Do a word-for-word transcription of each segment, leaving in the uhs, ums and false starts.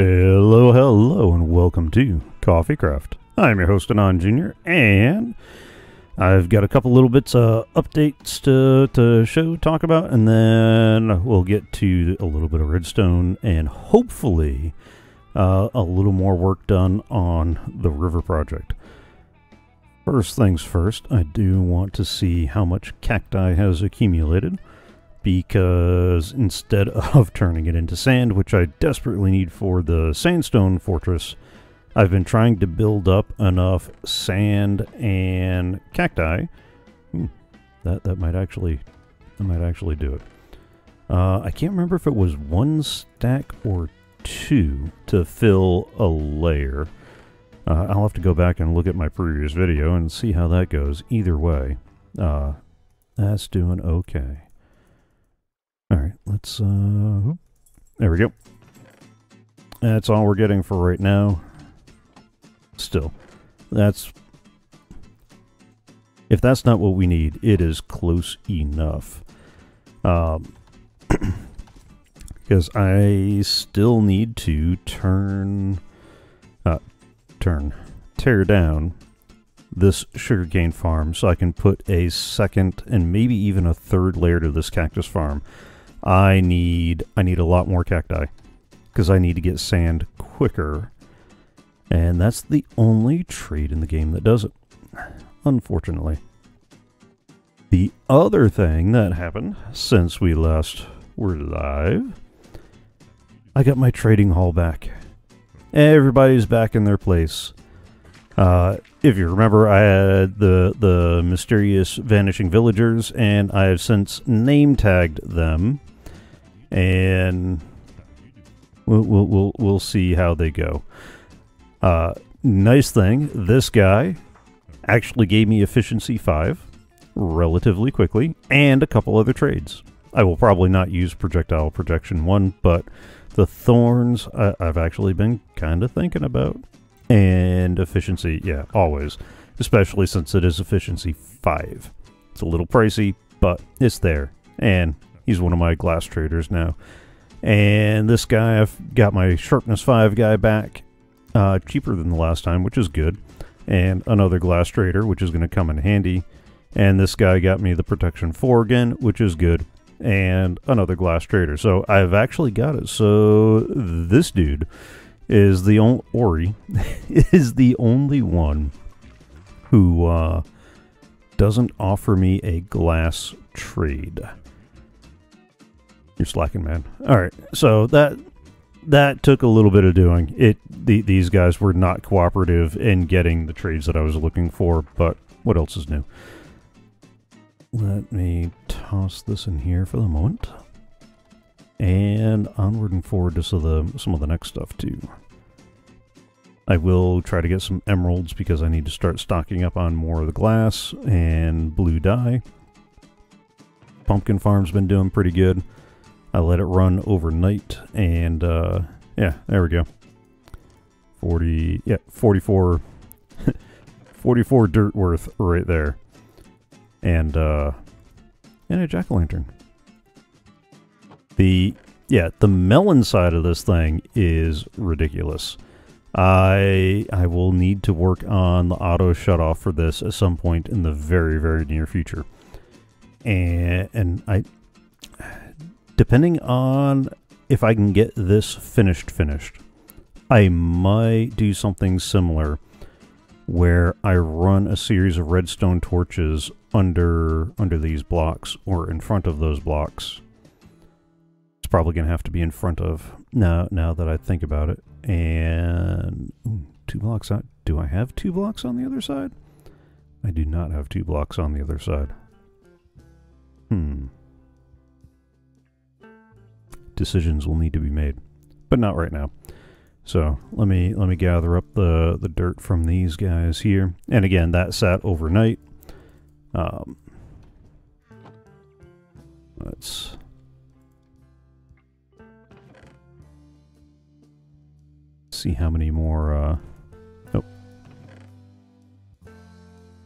Hello, hello, and welcome to Coffee Craft. I'm your host, Anon Junior, and I've got a couple little bits of uh, updates to, to show, talk about, and then we'll get to a little bit of Redstone, and hopefully uh, a little more work done on the river project. First things first, I do want to see how much cacti has accumulated, because instead of turning it into sand, which I desperately need for the sandstone fortress, I've been trying to build up enough sand and cacti. Hmm, that that might actually that might actually do it. Uh, I can't remember if it was one stack or two to fill a layer. Uh, I'll have to go back and look at my previous video and see how that goes. Either way, uh, that's doing okay. Alright, let's, uh, there we go. That's all we're getting for right now. Still, that's, if that's not what we need, it is close enough. Um, because I still need to turn, uh, turn, tear down this sugarcane farm so I can put a second and maybe even a third layer to this cactus farm. I need I need a lot more cacti, because I need to get sand quicker, and that's the only trade in the game that does it, unfortunately. The other thing that happened since we last were live, I got my trading hall back. Everybody's back in their place. Uh, if you remember, I had the the mysterious vanishing villagers, and I have since name tagged them, and we'll we'll we'll, we'll see how they go. Uh, nice thing, this guy actually gave me efficiency five relatively quickly, and a couple other trades. I will probably not use projectile projection one, but the thorns I, I've actually been kind of thinking about. And efficiency, yeah, always. Especially since it is efficiency five. It's a little pricey, but it's there. And he's one of my glass traders now. And this guy, I've got my sharpness five guy back. Uh, cheaper than the last time, which is good. And another glass trader, which is going to come in handy. And this guy got me the protection four again, which is good. And another glass trader. So I've actually got it. So this dude... is the only Ori is the only one who uh, doesn't offer me a glass trade. You're slacking, man. All right, so that that took a little bit of doing. It the, these guys were not cooperative in getting the trades that I was looking for. But what else is new? Let me toss this in here for the moment. And onward and forward to some of, the, some of the next stuff, too. I will try to get some emeralds because I need to start stocking up on more of the glass and blue dye. Pumpkin farm's been doing pretty good. I let it run overnight, and, uh, yeah, there we go. forty, yeah, forty-four, forty-four dirt worth right there. And, uh, and a jack-o'-lantern. The, yeah, the melon side of this thing is ridiculous. I I will need to work on the auto shutoff for this at some point in the very, very near future. And, and I, depending on if I can get this finished finished, I might do something similar where I run a series of redstone torches under under these blocks or in front of those blocks. Probably gonna have to be in front of now now that I think about it. And ooh, two blocks out. Do I have two blocks on the other side? I do not have two blocks on the other side. Hmm. Decisions will need to be made, but not right now. So let me let me gather up the the dirt from these guys here. And again, that sat overnight. Um, let's. See how many more, uh, oh,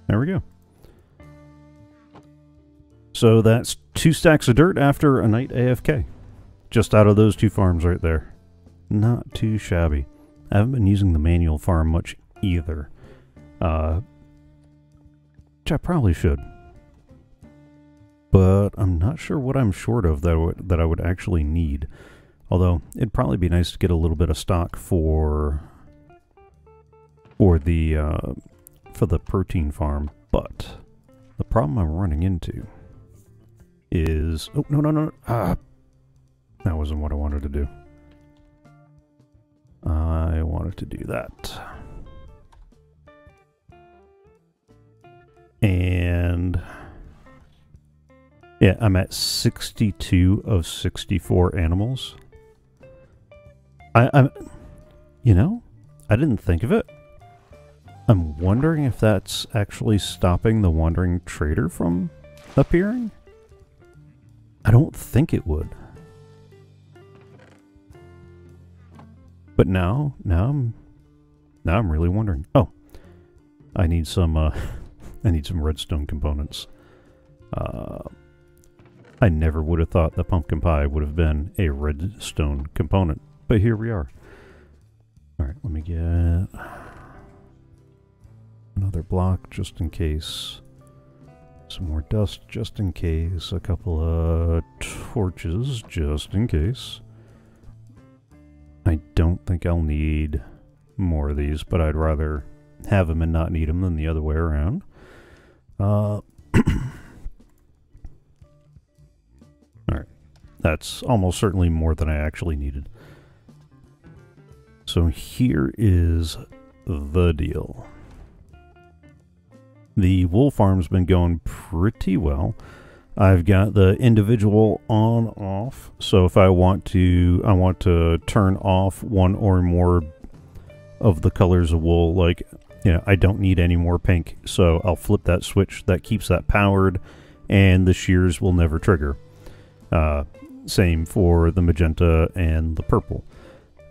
there we go. So that's two stacks of dirt after a night A F K, just out of those two farms right there. not too shabby. I haven't been using the manual farm much either, uh, which I probably should. But I'm not sure what I'm short of that I would, that I would actually need. Although, it'd probably be nice to get a little bit of stock for, for, the, uh, for the protein farm. But the problem I'm running into is... Oh, no, no, no. Ah, that wasn't what I wanted to do. I wanted to do that. And... yeah, I'm at sixty-two of sixty-four animals. I, I'm, you know, I didn't think of it. I'm wondering if that's actually stopping the wandering trader from appearing. I don't think it would. But now, now I'm, now I'm really wondering. Oh, I need some, uh, I need some redstone components. Uh... I never would have thought the pumpkin pie would have been a redstone component, but here we are. Alright, let me get another block just in case. Some more dust just in case. A couple of torches just in case. I don't think I'll need more of these, but I'd rather have them and not need them than the other way around. Uh... That's almost certainly more than I actually needed. So here is the deal. The wool farm's been going pretty well. I've got the individual on off. So if I want to, I want to turn off one or more of the colors of wool, like, you know, I don't need any more pink. So I'll flip that switch. That keeps that powered and the shears will never trigger. Uh, Same for the magenta and the purple.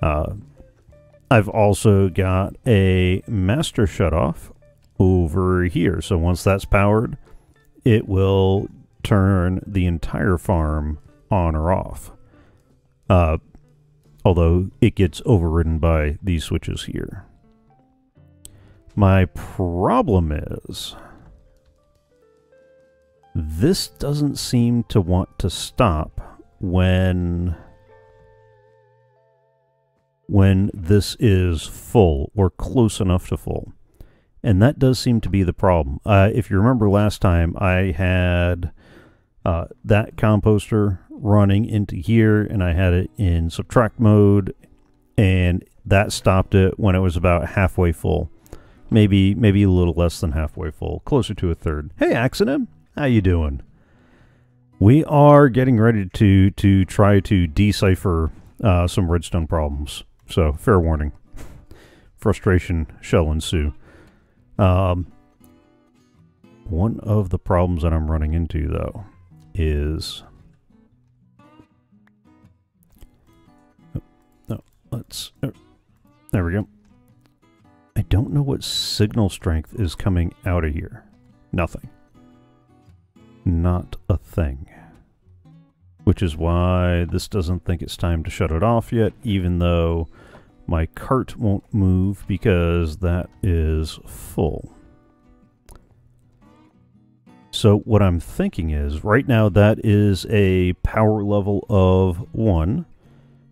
Uh, I've also got a master shutoff over here. So once that's powered, it will turn the entire farm on or off. Uh, although it gets overridden by these switches here. My problem is... this doesn't seem to want to stop when when this is full or close enough to full, and that does seem to be the problem. Uh, if you remember last time, I had uh, that composter running into here, and I had it in subtract mode, and that stopped it when it was about halfway full, maybe maybe a little less than halfway full, closer to a third. Hey, Axonym, how you doing? We are getting ready to, to try to decipher uh, some redstone problems. So, fair warning. Frustration shall ensue. Um, one of the problems that I'm running into, though, is... Oh, no, let's... Oh, there we go. I don't know what signal strength is coming out of here. Nothing. Not a thing. Which is why this doesn't think it's time to shut it off yet, even though my cart won't move because that is full. So what I'm thinking is, right now that is a power level of one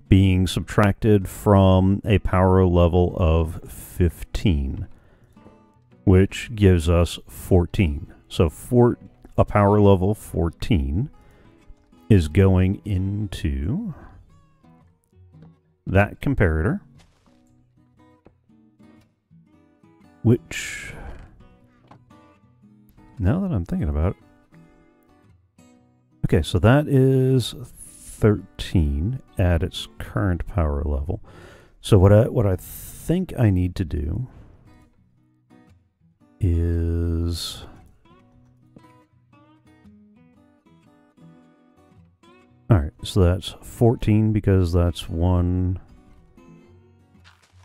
being subtracted from a power level of fifteen, which gives us fourteen. So fourteen. A power level fourteen is going into that comparator, which, now that I'm thinking about it, okay, so that is thirteen at its current power level. So what I, what I think I need to do is... alright, so that's fourteen because that's one,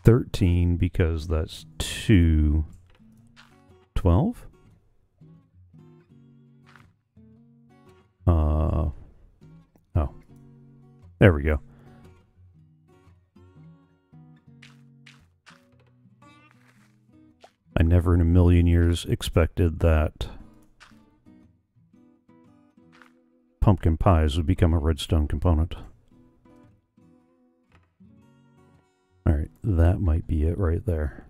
thirteen because that's two, twelve? Uh, oh, there we go. never in a million years expected that pumpkin pies would become a redstone component. Alright, that might be it right there.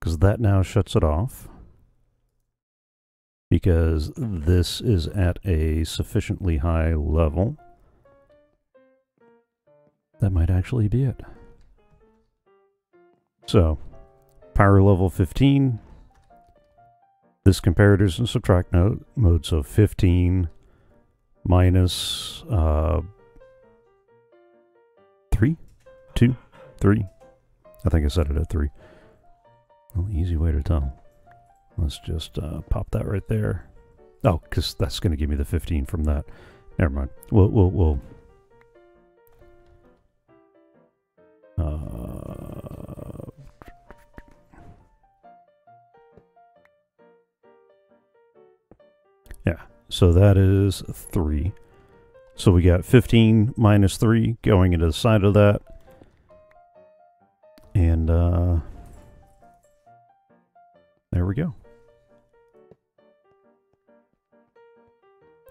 Because that now shuts it off. Because this is at a sufficiently high level. That might actually be it. So, power level fifteen. This comparators and subtract node, mode, so fifteen minus uh, three, two, three. I think I set it at three. Well, easy way to tell. Let's just uh, pop that right there. Oh, because that's going to give me the fifteen from that. Never mind. We'll, we'll, we'll. Uh, yeah, so that is three. So we got fifteen minus three going into the side of that. And uh, there we go.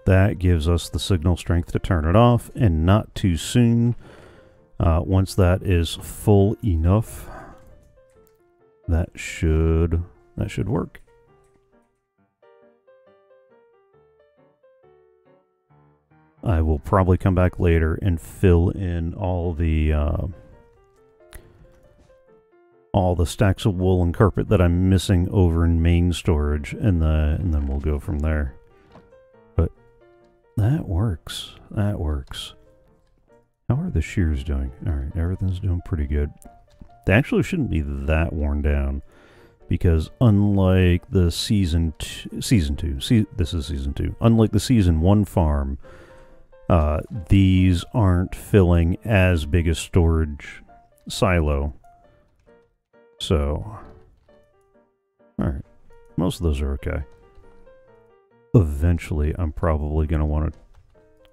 That gives us the signal strength to turn it off, and not too soon. Uh, once that is full enough, that should that should work. I will probably come back later and fill in all the uh, all the stacks of wool and carpet that I'm missing over in main storage, and the and then we'll go from there. That works. That works. How are the shears doing? Alright, everything's doing pretty good. They actually shouldn't be that worn down, because unlike the season two, season two, see, this is season two, unlike the season one farm, uh, these aren't filling as big a storage silo. So, alright, most of those are okay. Eventually, I'm probably going to want to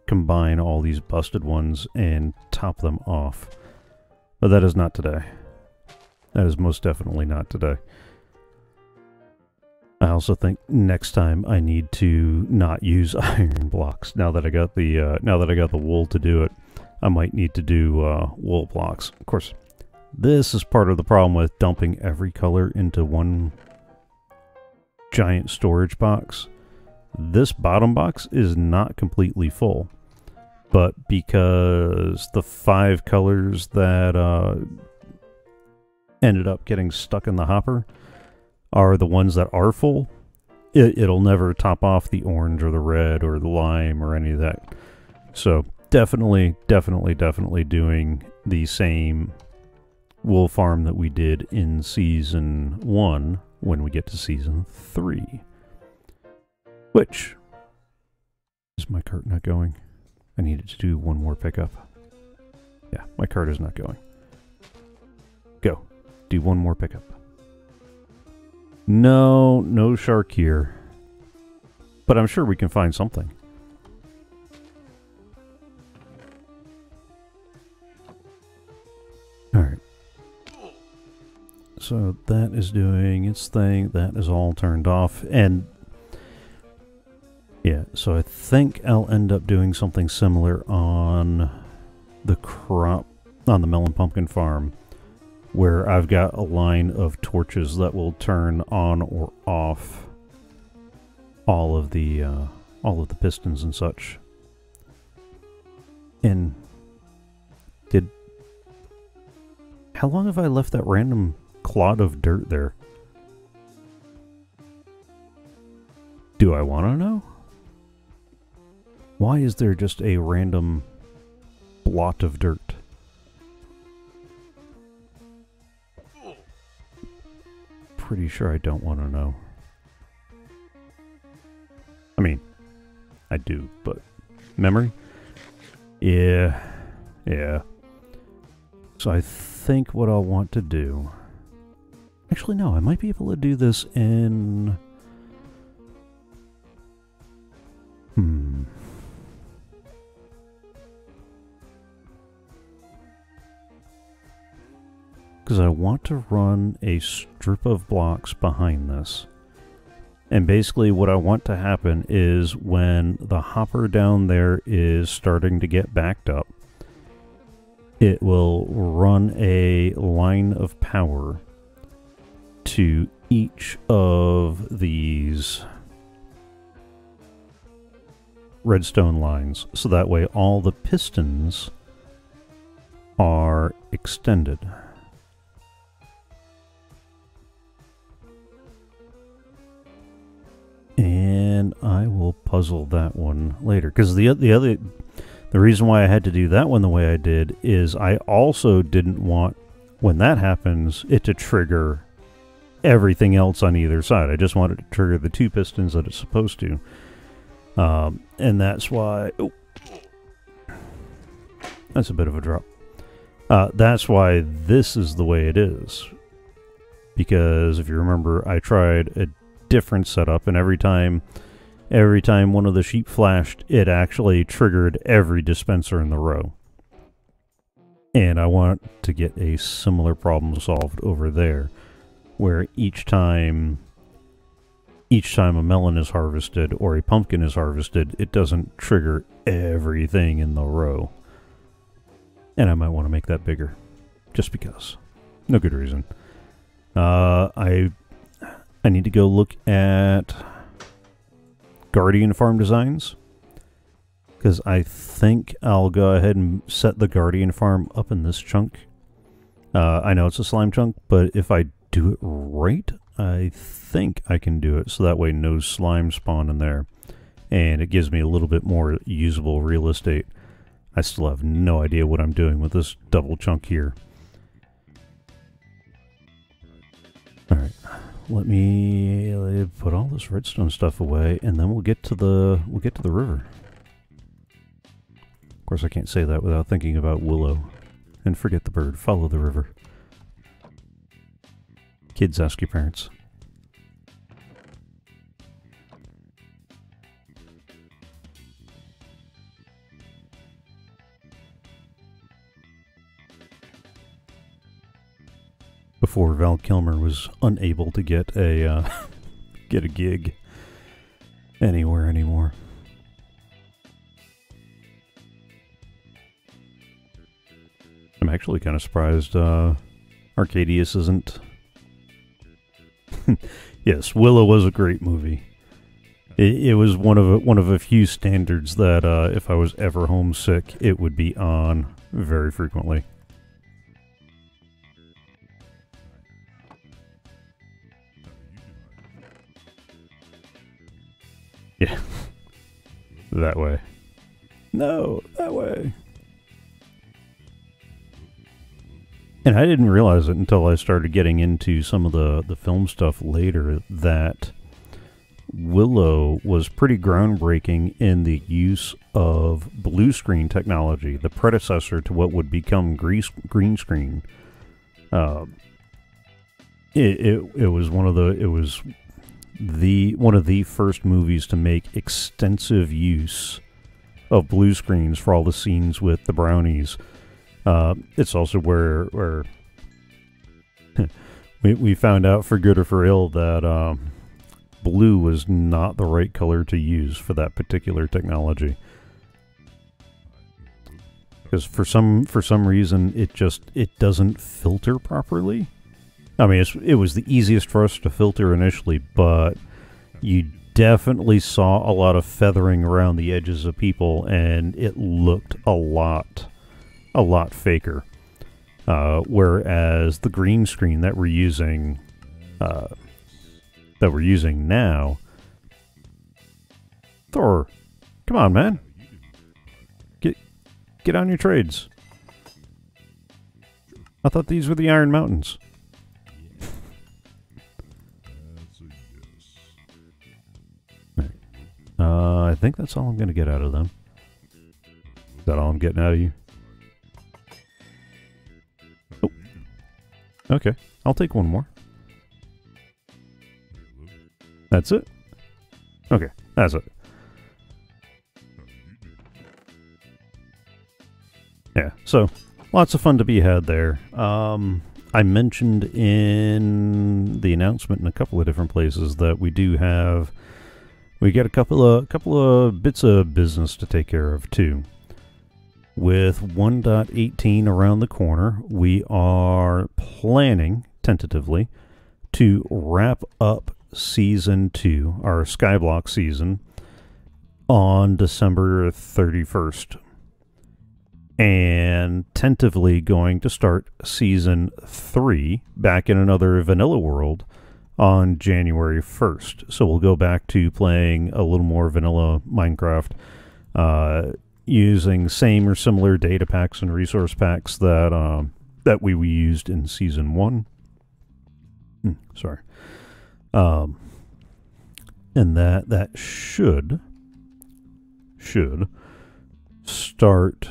combine all these busted ones and top them off. But that is not today. That is most definitely not today. I also think next time I need to not use iron blocks. Now that I got the uh, now that I got the wool to do it, I might need to do uh, wool blocks. Of course, this is part of the problem with dumping every color into one giant storage box. This bottom box is not completely full, but because the five colors that uh, ended up getting stuck in the hopper are the ones that are full, it, it'll never top off the orange or the red or the lime or any of that. So definitely, definitely, definitely doing the same wool farm that we did in season one when we get to season three. Which, is my cart not going? I needed to do one more pickup. Yeah, my cart is not going. Go. Do one more pickup. No, no shark here. But I'm sure we can find something. Alright. So that is doing its thing. That is all turned off. And yeah, so I think I'll end up doing something similar on the crop, on the melon pumpkin farm, where I've got a line of torches that will turn on or off all of the uh, all of the pistons and such. And did how long have I left that random clod of dirt there? Do I want to know? Why is there just a random blot of dirt? Pretty sure I don't want to know. I mean, I do, but memory? Yeah, yeah. So I think what I'll want to do... Actually, no, I might be able to do this in... Hmm... because I want to run a strip of blocks behind this. And basically what I want to happen is when the hopper down there is starting to get backed up, it will run a line of power to each of these redstone lines, so that way all the pistons are extended. And I will puzzle that one later, because the the other the reason why I had to do that one the way I did is I also didn't want, when that happens, it to trigger everything else on either side. I just wanted to trigger the two pistons that it's supposed to, um, and that's why. Oh, that's a bit of a drop. Uh, that's why this is the way it is, because if you remember, I tried a different setup, and every time every time one of the sheep flashed, it actually triggered every dispenser in the row. And I want to get a similar problem solved over there, where each time each time a melon is harvested or a pumpkin is harvested, it doesn't trigger everything in the row. And I might want to make that bigger, just because. No good reason. Uh, I I need to go look at Guardian farm designs, because I think I'll go ahead and set the Guardian farm up in this chunk. Uh, I know it's a slime chunk, but if I do it right, I think I can do it so that way no slime spawn in there, and it gives me a little bit more usable real estate. I still have no idea what I'm doing with this double chunk here. Alright, let me put all this redstone stuff away, and then we'll get to the we'll get to the river. Of course, I can't say that without thinking about Willow. And forget the bird, follow the river. Kids, ask your parents. Before Val Kilmer was unable to get a uh, get a gig anywhere anymore. I'm actually kind of surprised uh, Arcadius isn't. Yes, Willow was a great movie. It, it was one of a, one of a few standards that uh, if I was ever homesick, it would be on very frequently. Yeah, that way. No, that way. And I didn't realize it until I started getting into some of the, the film stuff later, that Willow was pretty groundbreaking in the use of blue screen technology, the predecessor to what would become grease, green screen. Uh, it, it, it was one of the... It was... the one of the first movies to make extensive use of blue screens for all the scenes with the brownies. Uh, it's also where where we, we found out, for good or for ill, that um, blue was not the right color to use for that particular technology, because for some for some reason it just it doesn't filter properly. I mean, it's, it was the easiest for us to filter initially, but you definitely saw a lot of feathering around the edges of people, and it looked a lot, a lot faker. Uh, whereas the green screen that we're using, uh, that we're using now, Thor, come on, man, get get on your trades. I thought these were the Iron Mountains. Uh, I think that's all I'm going to get out of them. Is that all I'm getting out of you? Oh. Okay, I'll take one more. That's it? Okay, that's it. Yeah, so lots of fun to be had there. Um, I mentioned in the announcement in a couple of different places that we do have, we get a couple of couple of bits of business to take care of too. With one point eighteen around the corner, we are planning tentatively to wrap up season two, our Skyblock season, on December thirty-first. And tentatively going to start season three back in another vanilla world on January first. So we'll go back to playing a little more vanilla Minecraft, uh, using same or similar data packs and resource packs that uh, that we, we used in season one. Mm, sorry, um, and that that should should start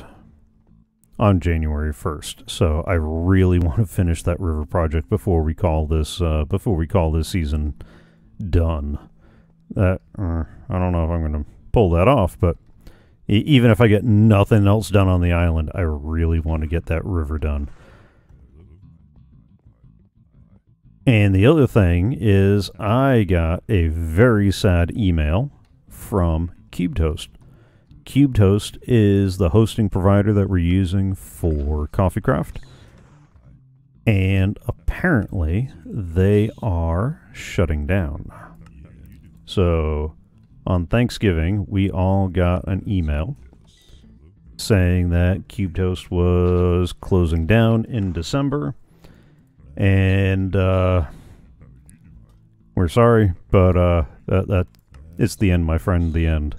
on January first. So I really want to finish that river project before we call this uh, before we call this season done. That uh, I don't know if I'm going to pull that off, but e even if I get nothing else done on the island, I really want to get that river done. And the other thing is, I got a very sad email from Cubedhost. Cubedhost is the hosting provider that we're using for Coffee Craft, and apparently they are shutting down. So on Thanksgiving, we all got an email saying that Cubedhost was closing down in December, and uh, we're sorry, but uh, that, that it's the end, my friend, the end.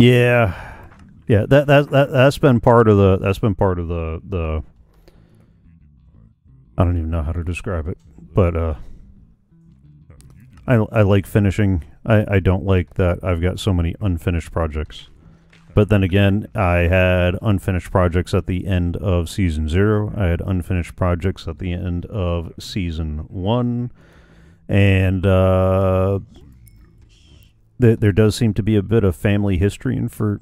Yeah, yeah. That that that that's been part of the that's been part of the the. I don't even know how to describe it, but uh, I I like finishing. I I don't like that I've got so many unfinished projects, but then again, I had unfinished projects at the end of season zero. I had unfinished projects at the end of season one, and uh. There does seem to be a bit of family history in for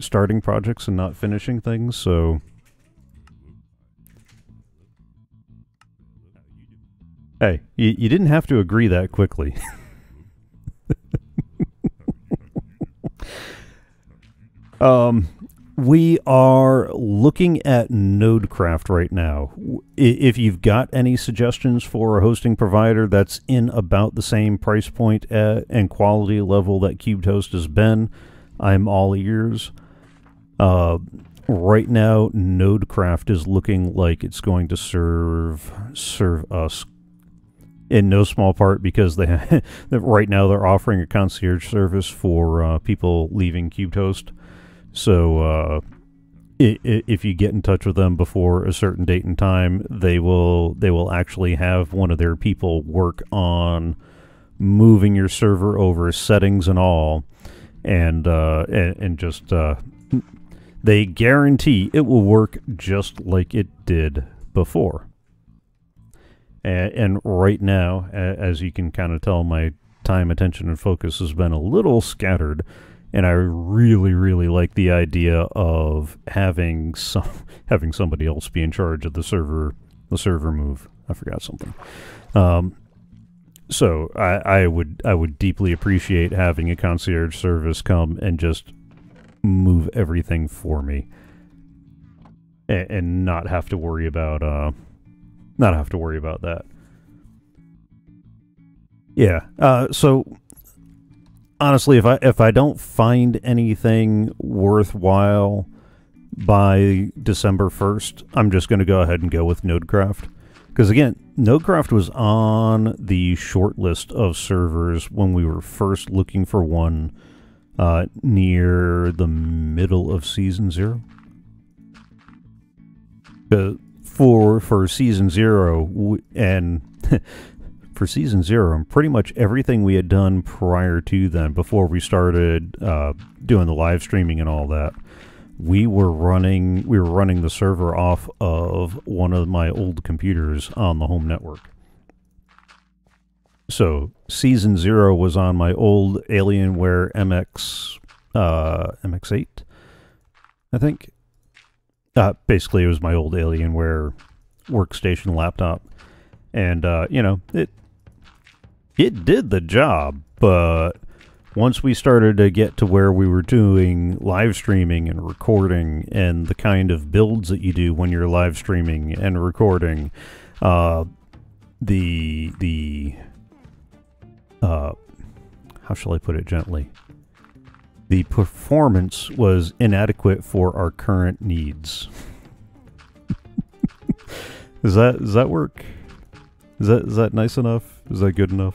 starting projects and not finishing things, so hey, you, you didn't have to agree that quickly. um, we are looking at NodeCraft right now. If you've got any suggestions for a hosting provider that's in about the same price point and quality level that Cubedhost has been, I'm all ears. Uh, right now, NodeCraft is looking like it's going to serve serve us in no small part because they right now they're offering a concierge service for uh, people leaving Cubedhost. So, uh, if you get in touch with them before a certain date and time, they will they will actually have one of their people work on moving your server over, settings and all, and uh, and, and just uh, they guarantee it will work just like it did before. And, and right now, as you can kind of tell, my time, attention, and focus has been a little scattered. And I really, really like the idea of having some having somebody else be in charge of the server the server move. I forgot something. Um, so I, I would I would deeply appreciate having a concierge service come and just move everything for me, and, and not have to worry about uh, not have to worry about that. Yeah. Uh, so. Honestly, if I if I don't find anything worthwhile by December first, I'm just going to go ahead and go with NodeCraft. Because again, NodeCraft was on the short list of servers when we were first looking for one uh, near the middle of Season Zero. Uh, for, for Season Zero, and... For season zero, and pretty much everything we had done prior to then, before we started uh, doing the live streaming and all that, we were running we were running the server off of one of my old computers on the home network. So season zero was on my old Alienware M X uh, M X eight, I think, Uh, basically, it was my old Alienware workstation laptop. And, uh, you know, it it did the job, but once we started to get to where we were doing live streaming and recording and the kind of builds that you do when you're live streaming and recording, uh, the, the, uh, how shall I put it gently? The performance was inadequate for our current needs. Does that, does that work? Is that, is that nice enough? Is that good enough?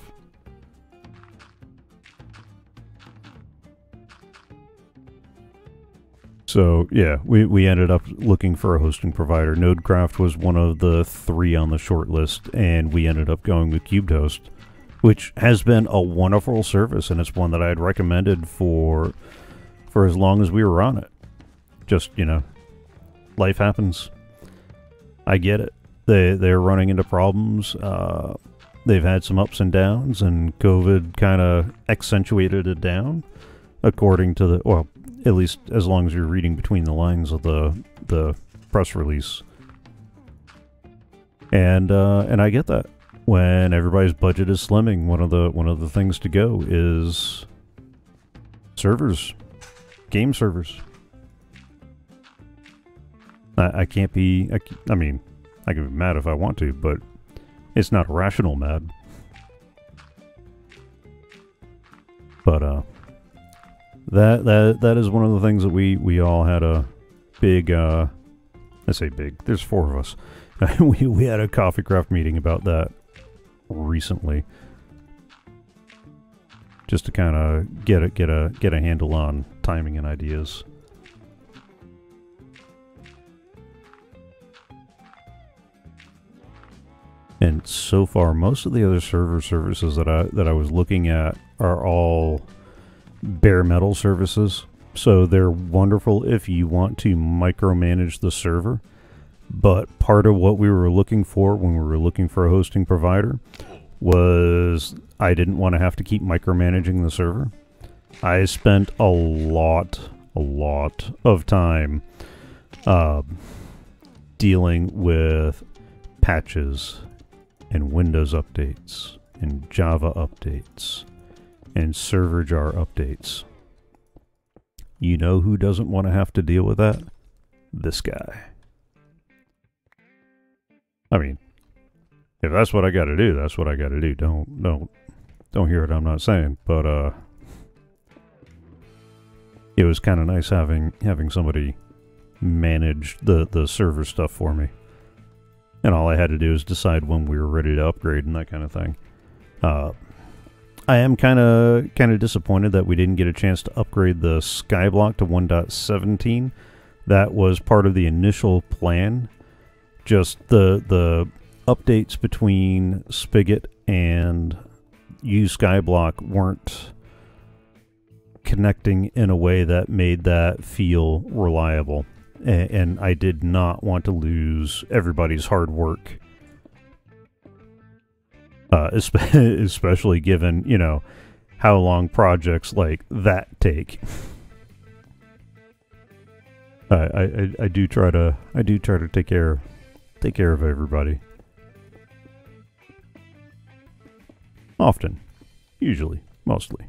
So, yeah, we, we ended up looking for a hosting provider. NodeCraft was one of the three on the short list, and we ended up going with Cubedhost, which has been a wonderful service, and it's one that I had recommended for for as long as we were on it. Just, you know, life happens. I get it. They, they're running into problems. Uh, they've had some ups and downs, and COVID kind of accentuated it down, according to the... well, at least as long as you're reading between the lines of the the press release. And uh, and I get that. When everybody's budget is slimming, one of the one of the things to go is servers, game servers. I, I can't be. I, I mean, I can be mad if I want to, but it's not rational mad. But uh. That, that, that is one of the things that we, we all had a big, uh, I say big, there's four of us. we, we had a Coffee Craft meeting about that recently. Just to kind of get a, get a, get a handle on timing and ideas. And so far, most of the other server services that I, that I was looking at are all bare metal services, so they're wonderful if you want to micromanage the server. But part of what we were looking for when we were looking for a hosting provider was I didn't want to have to keep micromanaging the server. I spent a lot, a lot of time uh, dealing with patches and Windows updates and Java updates and server jar updates. You know who doesn't want to have to deal with that? This guy. I mean, if that's what I got to do, that's what I got to do. Don't, don't, don't hear what I'm not saying. But uh, it was kind of nice having having somebody manage the the server stuff for me, and all I had to do is decide when we were ready to upgrade and that kind of thing. Uh, I am kind of kind of disappointed that we didn't get a chance to upgrade the Skyblock to one point seventeen. That was part of the initial plan. Just the the updates between Spigot and USkyblock weren't connecting in a way that made that feel reliable. And, and I did not want to lose everybody's hard work. Uh, especially given, you know, how long projects like that take. I, I I do try to I do try to take care take care of everybody. Often, usually, mostly.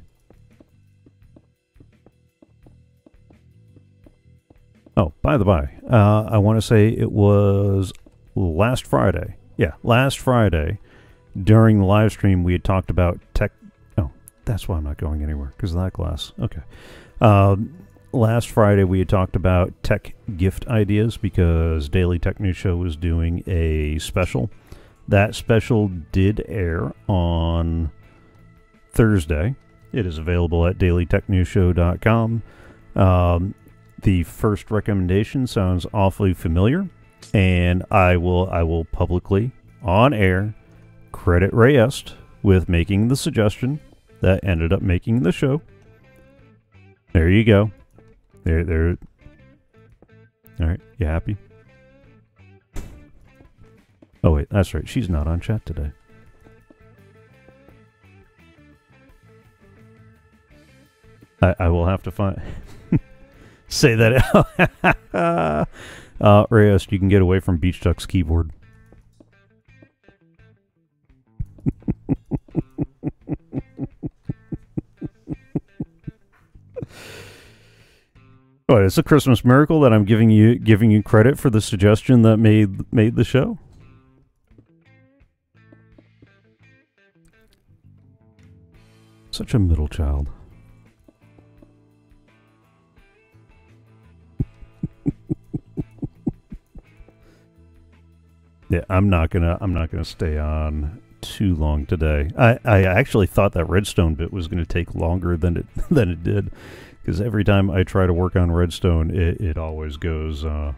Oh, by the by, uh, I want to say it was last Friday. Yeah, last Friday. During the live stream, we had talked about tech... Oh, that's why I'm not going anywhere, because of that glass. Okay. Um, last Friday, we had talked about tech gift ideas, because Daily Tech News Show was doing a special. That special did air on Thursday. It is available at daily tech news show dot com. Um, the first recommendation sounds awfully familiar, and I will, I will publicly, on air, credit Reyes with making the suggestion that ended up making the show. There you go. There, there. All right, you happy? Oh wait, that's right. She's not on chat today. I, I will have to find. Say that out. Uh, Reyes, you can get away from Beach Duck's keyboard. But it's a Christmas miracle that I'm giving you giving you credit for the suggestion that made made the show. Such a middle child. Yeah, I'm not gonna I'm not gonna stay on too long today. I, I actually thought that Redstone bit was gonna take longer than it than it did. Because every time I try to work on Redstone, it, it always goes, uh...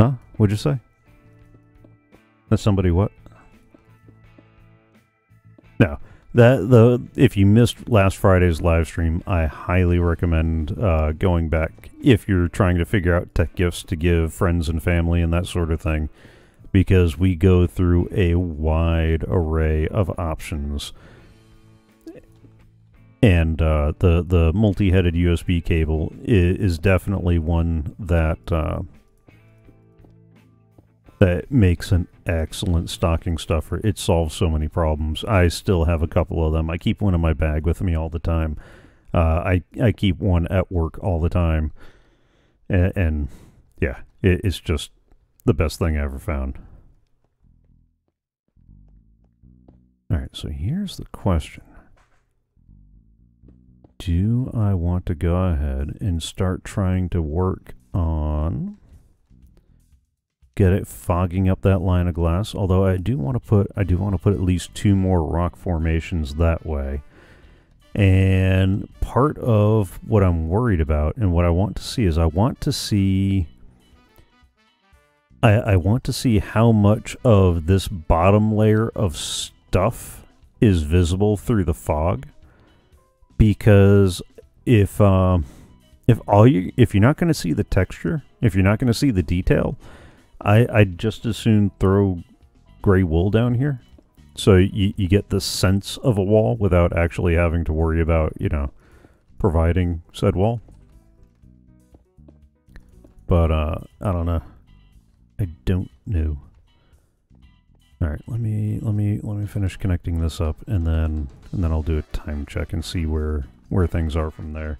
Huh? What'd you say? That's somebody what? No. That, the, if you missed last Friday's live stream, I highly recommend uh, going back if you're trying to figure out tech gifts to give friends and family and that sort of thing. Because we go through a wide array of options. And uh, the, the multi-headed U S B cable is, is definitely one that uh, that makes an excellent stocking stuffer. It solves so many problems. I still have a couple of them. I keep one in my bag with me all the time. Uh, I, I keep one at work all the time. And, and yeah, it, it's just the best thing I ever found. All right, so here's the question. Do I want to go ahead and start trying to work on get it fogging up that line of glass? Although I do want to put I do want to put at least two more rock formations that way. And part of what I'm worried about and what I want to see is I want to see I, I want to see how much of this bottom layer of stuff is visible through the fog. Because if uh, if all you if you're not going to see the texture, if you're not going to see the detail, I I'd just as soon throw gray wool down here, so you you get the sense of a wall without actually having to worry about you know providing said wall. But uh, I don't know, I don't know. All right, let me let me let me finish connecting this up, and then and then I'll do a time check and see where where things are from there.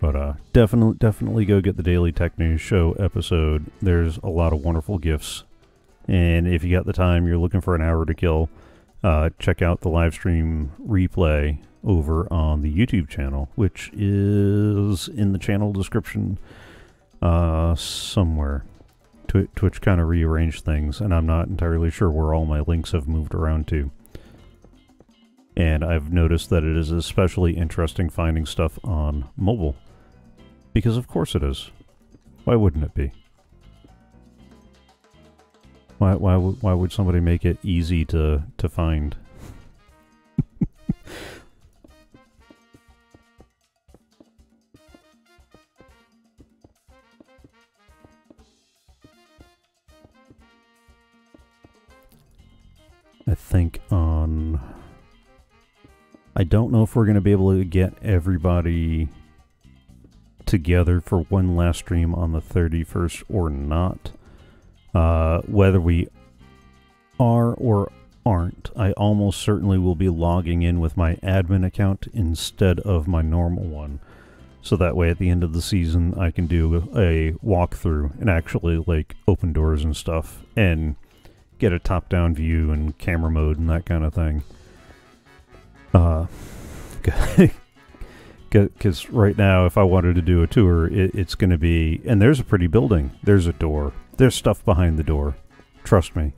But uh, definitely definitely go get the Daily Tech News Show episode. There's a lot of wonderful gifts, and if you got the time, you're looking for an hour to kill, uh, check out the live stream replay over on the YouTube channel, which is in the channel description uh, somewhere. Tw Twitch kind of rearranged things, and I'm not entirely sure where all my links have moved around to. And I've noticed that it is especially interesting finding stuff on mobile. Because of course it is. Why wouldn't it be? Why, why, w why would somebody make it easy to, to find? I think on... I don't know if we're going to be able to get everybody together for one last stream on the thirty-first or not. Uh, whether we are or aren't, I almost certainly will be logging in with my admin account instead of my normal one. So that way at the end of the season I can do a walkthrough and actually like open doors and stuff and get a top-down view and camera mode and that kind of thing. Uh, because right now, if I wanted to do a tour, it, it's going to be... And there's a pretty building. There's a door. There's stuff behind the door. Trust me.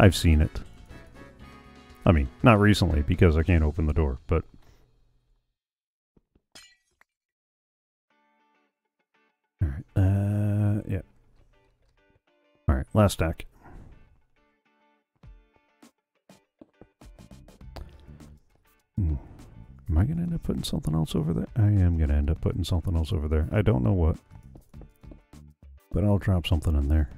I've seen it. I mean, not recently, because I can't open the door, but... Alright, uh, yeah. Alright, last stack. Am I going to end up putting something else over there? I am going to end up putting something else over there. I don't know what. But I'll drop something in there.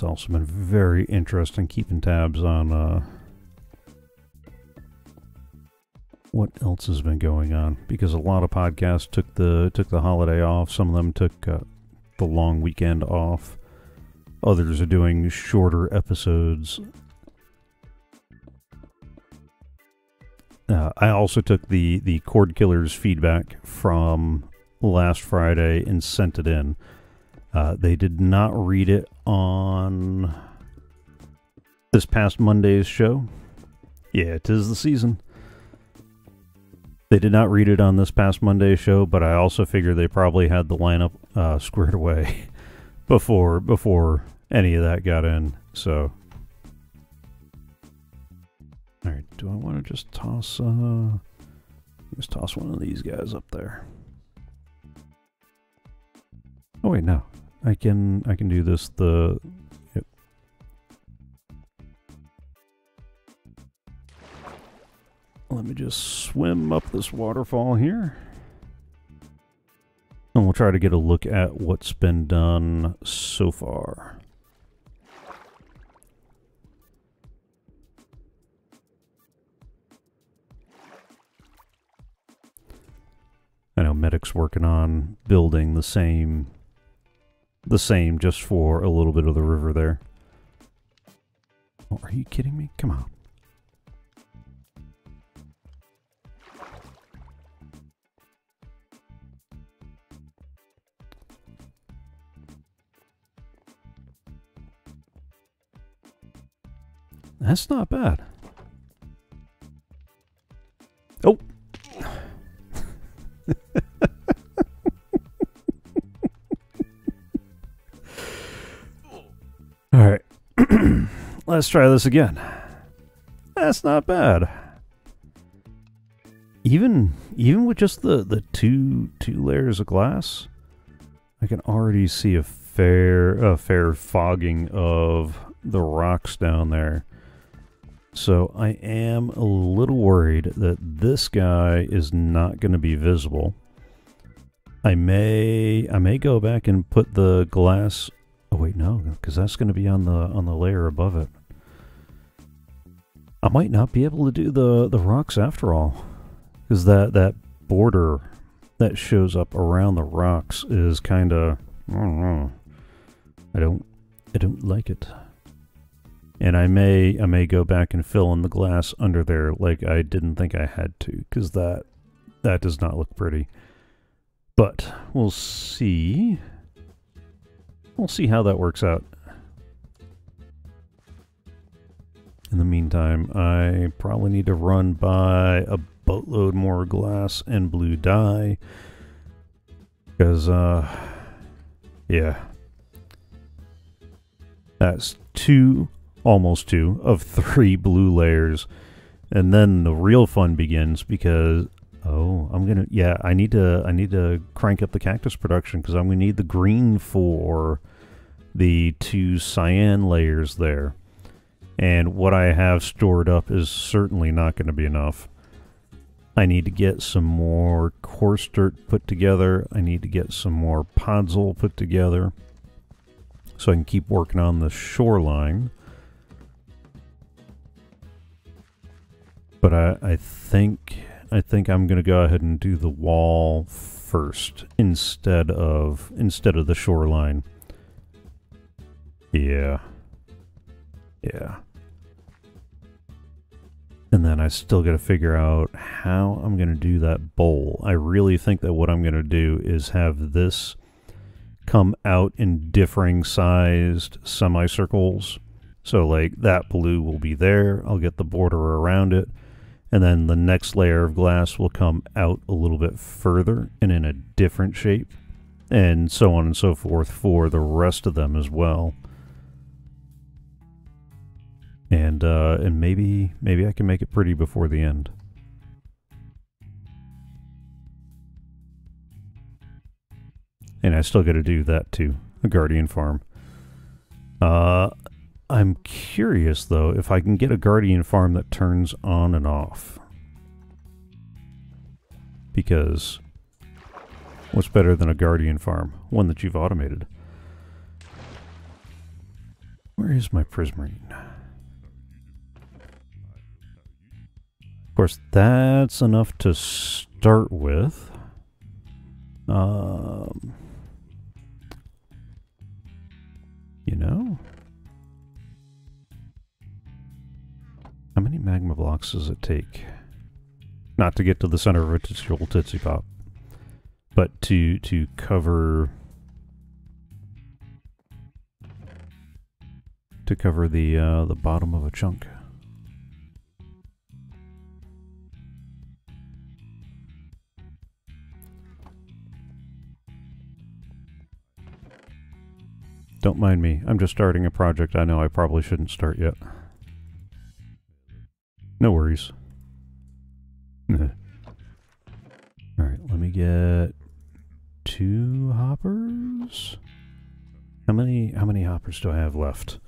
It's also been very interesting keeping tabs on uh, what else has been going on, because a lot of podcasts took the took the holiday off. Some of them took uh, the long weekend off. Others are doing shorter episodes. Uh, I also took the, the Cord Killers feedback from last Friday and sent it in. Uh, they did not read it on this past Monday's show. Yeah, 'tis the season. They did not read it on this past Monday's show, but I also figure they probably had the lineup uh, squared away before before any of that got in, so... Alright, do I want to just toss, uh, just toss one of these guys up there? Oh wait, no. I can, I can do this the... Yep. Let me just swim up this waterfall here. And we'll try to get a look at what's been done so far. I know Medic's working on building the same, the same just for a little bit of the river there. Oh, are you kidding me? Come on. That's not bad. Oh! Alright. Let's try this again. That's not bad. Even even with just the, the two two layers of glass, I can already see a fair a fair fogging of the rocks down there. So I am a little worried that this guy is not going to be visible. I may I may go back and put the glass. Oh wait, no, because that's going to be on the on the layer above it. I might not be able to do the the rocks after all, because that that border that shows up around the rocks is kind of I don't know. I don't I don't like it. And I may I may go back and fill in the glass under there like I didn't think I had to, because that that does not look pretty. But we'll see. We'll see how that works out. In the meantime, I probably need to run by a boatload more glass and blue dye. Because, uh, yeah. That's two... almost two of three blue layers, and then the real fun begins, because oh I'm gonna yeah I need to I need to crank up the cactus production, because I'm gonna need the green for the two cyan layers there, and what I have stored up is certainly not going to be enough. I need to get some more coarse dirt put together. I need to get some more podzol put together so I can keep working on the shoreline. But I, I think I think I'm gonna go ahead and do the wall first instead of instead of the shoreline. Yeah. Yeah. And then I still gotta figure out how I'm gonna do that bowl. I really think that what I'm gonna do is have this come out in differing sized semicircles. So like that blue will be there, I'll get the border around it. And then the next layer of glass will come out a little bit further and in a different shape, and so on and so forth for the rest of them as well. And uh, and maybe maybe I can make it pretty before the end. And I still got to do that too, a Guardian farm. Uh. I'm curious, though, if I can get a Guardian farm that turns on and off. Because what's better than a Guardian farm? One that you've automated. Where is my prismarine? Of course, that's enough to start with. Um, you know? How many magma blocks does it take? Not to get to the center of a titsy old titsy pop, but to, to cover... to cover the, uh, the bottom of a chunk. Don't mind me. I'm just starting a project I know I probably shouldn't start yet. No worries. Alright, let me get two hoppers. How many how many hoppers do I have left?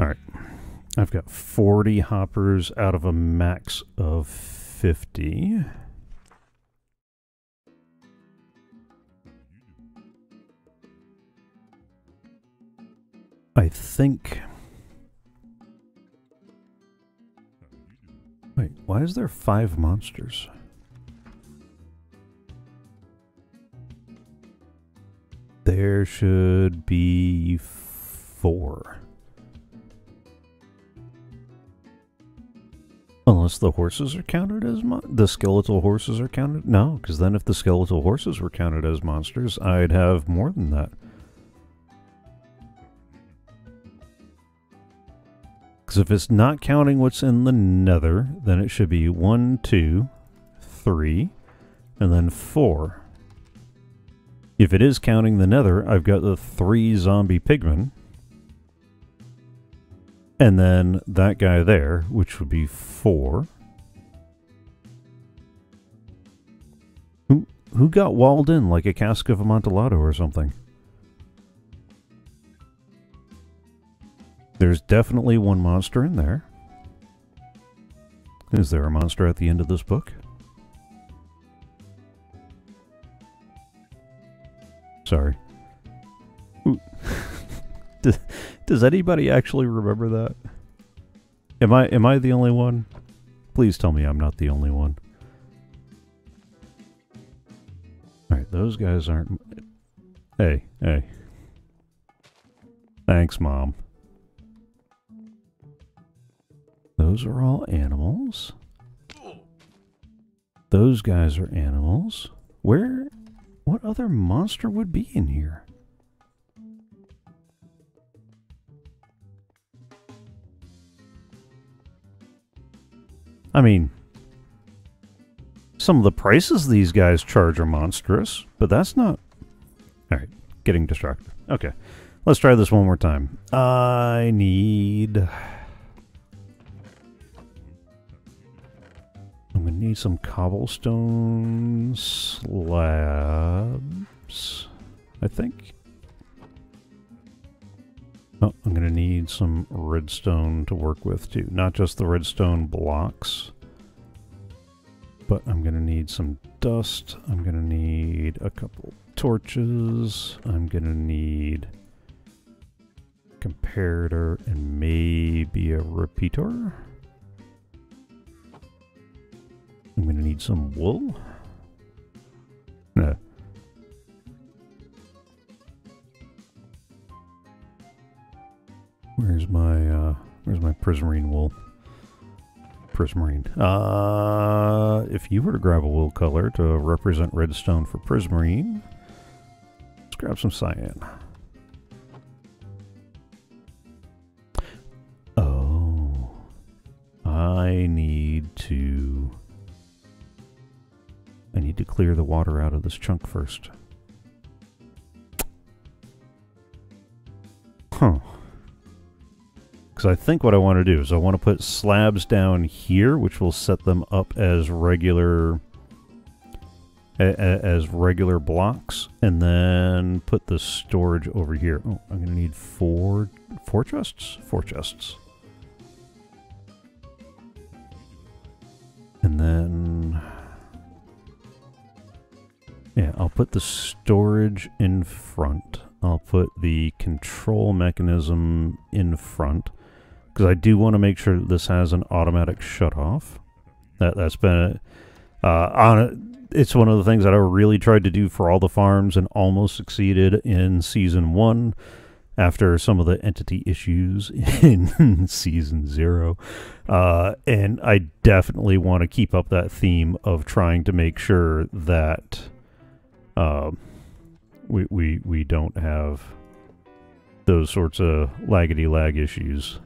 Alright. I've got forty hoppers out of a max of fifty. I think... Wait, why is there five monsters? There should be four. Unless the horses are counted as mon- the skeletal horses are counted? No, because then if the skeletal horses were counted as monsters, I'd have more than that. If it's not counting what's in the nether, then it should be one, two, three, and then four. If it is counting the nether, I've got the three zombie pigmen, and then that guy there, which would be four. Who, who got walled in like a cask of amontillado or something? There's definitely one monster in there. Is there a monster at the end of this book? Sorry. does, does anybody actually remember that? Am I am I the only one? Please tell me I'm not the only one. Alright, those guys aren't... Hey, hey. Thanks, Mom. Those are all animals. Those guys are animals. Where, what other monster would be in here? I mean, some of the prices these guys charge are monstrous, but that's not... Alright, getting distracted. Okay, let's try this one more time. I need... I'm going to need some cobblestone slabs, I think. Oh, I'm going to need some redstone to work with too. Not just the redstone blocks, but I'm going to need some dust. I'm going to need a couple torches. I'm going to need a comparator and maybe a repeater. I'm going to need some wool. No. Where's my, uh, where's my prismarine wool? Prismarine. Uh, if you were to grab a wool color to represent redstone for prismarine, let's grab some cyan. Oh. I need to... I need to clear the water out of this chunk first. Huh. Because I think what I want to do is I want to put slabs down here, which will set them up as regular... A, a, as regular blocks, and then put the storage over here. Oh, I'm going to need four... four chests? Four chests. And then... yeah, I'll put the storage in front, I'll put the control mechanism in front, because I do want to make sure that this has an automatic shutoff. That, that's been a, uh, on a, it's one of the things that I really tried to do for all the farms and almost succeeded in season one after some of the entity issues in season zero. Uh, and I definitely want to keep up that theme of trying to make sure that uh, we, we, we don't have those sorts of laggity lag issues.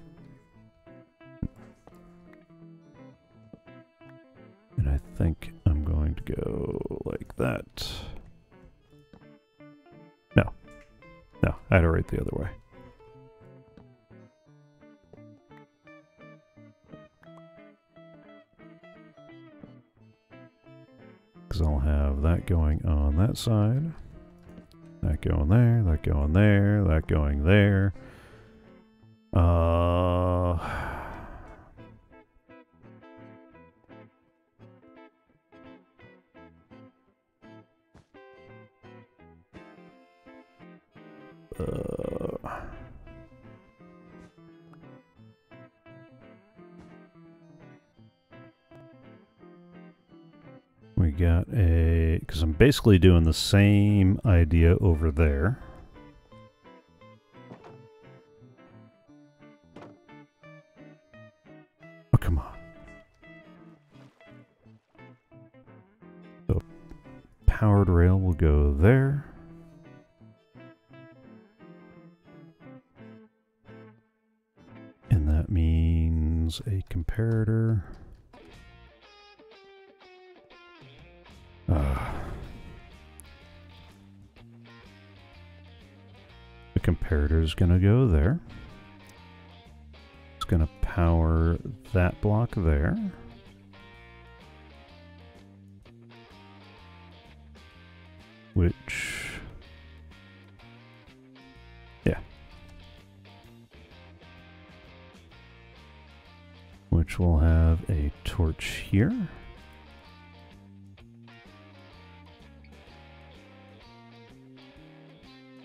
And I think I'm going to go like that. No. No, I had it right the other way. Because I'll have that going on that side. That going there, that going there, that going there. Uh... Uh, we got a, because I'm basically doing the same idea over there. Oh, come on. So powered rail will go there. A comparator. Uh, the comparator is going to go there. It's going to power that block there. Which... which will have a torch here.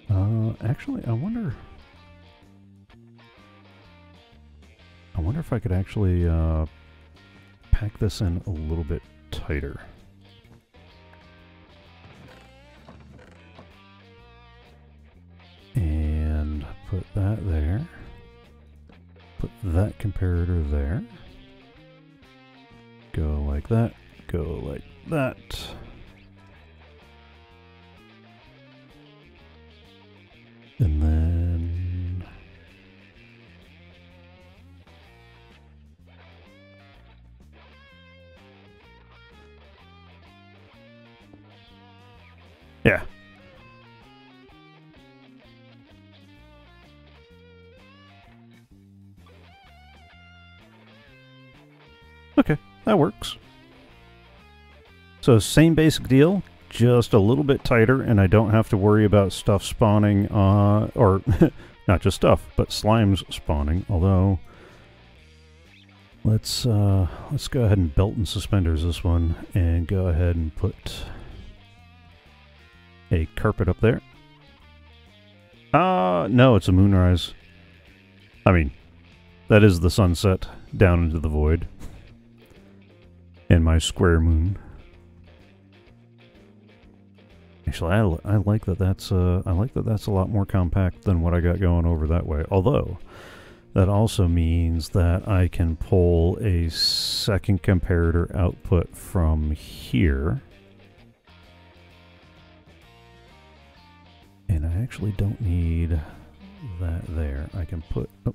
Uh, actually, I wonder... I wonder if I could actually uh, pack this in a little bit tighter. And put that there. Put that comparator there. Go like that, go like that. And then... yeah. Okay. That works. So same basic deal, just a little bit tighter, and I don't have to worry about stuff spawning, uh, or not just stuff, but slimes spawning. Although, let's uh, let's go ahead and belt and suspenders this one, and go ahead and put a carpet up there. Ah, uh, no, it's a moonrise. I mean, that is the sunset down into the void. And my square moon. Actually, I, I like that. That's uh, I like that. That's a lot more compact than what I got going over that way. Although, that also means that I can pull a second comparator output from here. And I actually don't need that there. I can put. Oh,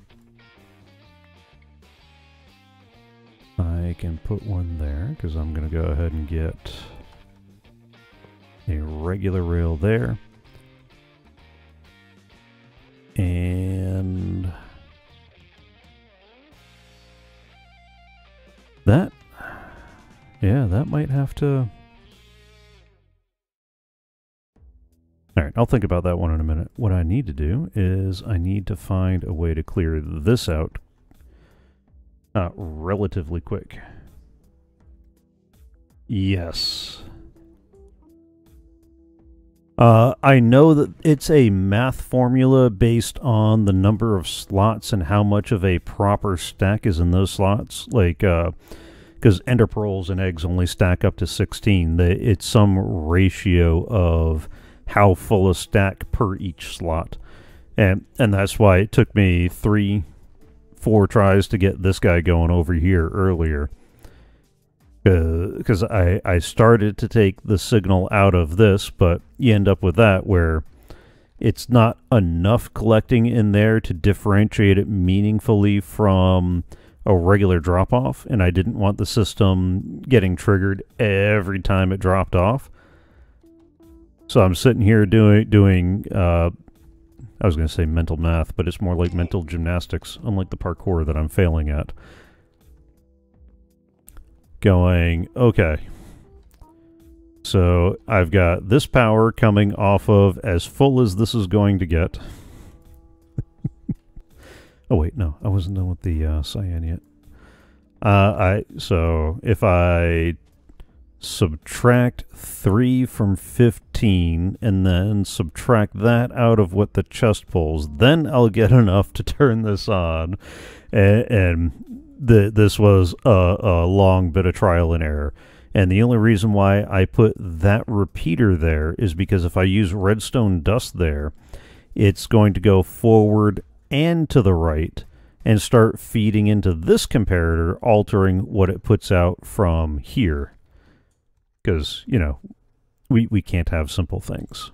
I can put one there, because I'm going to go ahead and get a regular rail there. And that, yeah, that might have to... Alright, I'll think about that one in a minute. What I need to do is I need to find a way to clear this out Uh, relatively quick. Yes. Uh, I know that it's a math formula based on the number of slots and how much of a proper stack is in those slots. Like, uh, because ender pearls and eggs only stack up to sixteen. They, it's some ratio of how full a stack per each slot. And, and that's why it took me three, four tries to get this guy going over here earlier. Because uh, I, I started to take the signal out of this, but you end up with that where it's not enough collecting in there to differentiate it meaningfully from a regular drop-off, and I didn't want the system getting triggered every time it dropped off. So I'm sitting here doing, doing uh, I was going to say mental math, but it's more like mental gymnastics, unlike the parkour that I'm failing at. Going, okay, so I've got this power coming off of as full as this is going to get. Oh wait, no, I wasn't done with the uh, cyan yet. Uh, I so if I subtract three from fifteen and then subtract that out of what the chest pulls, then I'll get enough to turn this on. And, and The, this was a, a long bit of trial and error. And the only reason why I put that repeater there is because if I use redstone dust there, it's going to go forward and to the right and start feeding into this comparator, altering what it puts out from here. Because, you know, we, we can't have simple things.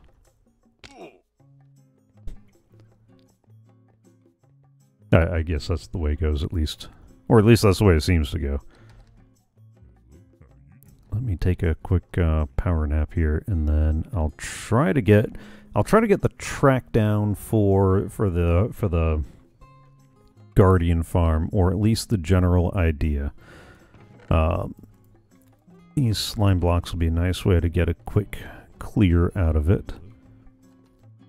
I, I guess that's the way it goes, at least. Or at least that's the way it seems to go. Let me take a quick uh, power nap here, and then I'll try to get I'll try to get the track down for for the for the Guardian farm, or at least the general idea. Um, these slime blocks will be a nice way to get a quick clear out of it.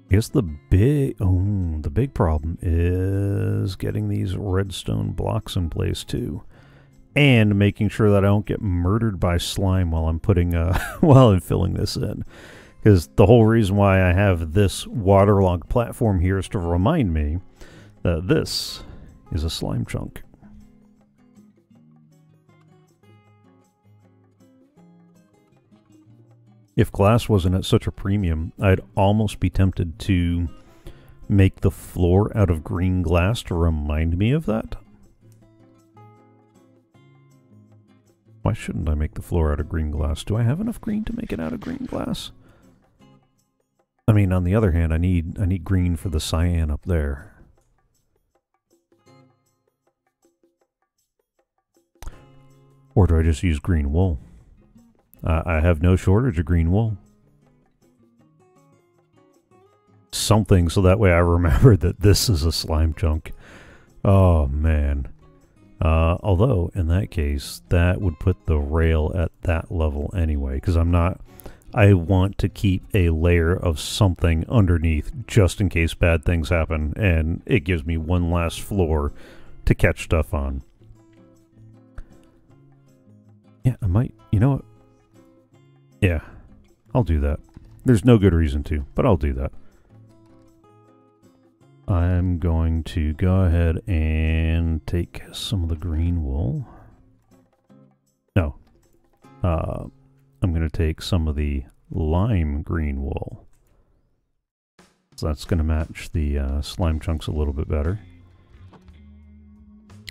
I guess the big, oh, the big problem is getting these redstone blocks in place too, and making sure that I don't get murdered by slime while I'm putting, uh, while I'm filling this in. Because the whole reason why I have this waterlogged platform here is to remind me that this is a slime chunk. If glass wasn't at such a premium, I'd almost be tempted to make the floor out of green glass to remind me of that. Why shouldn't I make the floor out of green glass? Do I have enough green to make it out of green glass? I mean, on the other hand, I need I need green for the cyan up there. Or do I just use green wool? I have no shortage of green wool. Something so that way I remember that this is a slime chunk. Oh, man. Uh, although, in that case, that would put the rail at that level anyway, because I'm not... I want to keep a layer of something underneath just in case bad things happen, and it gives me one last floor to catch stuff on. Yeah, I might... You know what? Yeah, I'll do that. There's no good reason to, but I'll do that. I'm going to go ahead and take some of the green wool. No. Uh, I'm going to take some of the lime green wool. So that's going to match the uh, slime chunks a little bit better.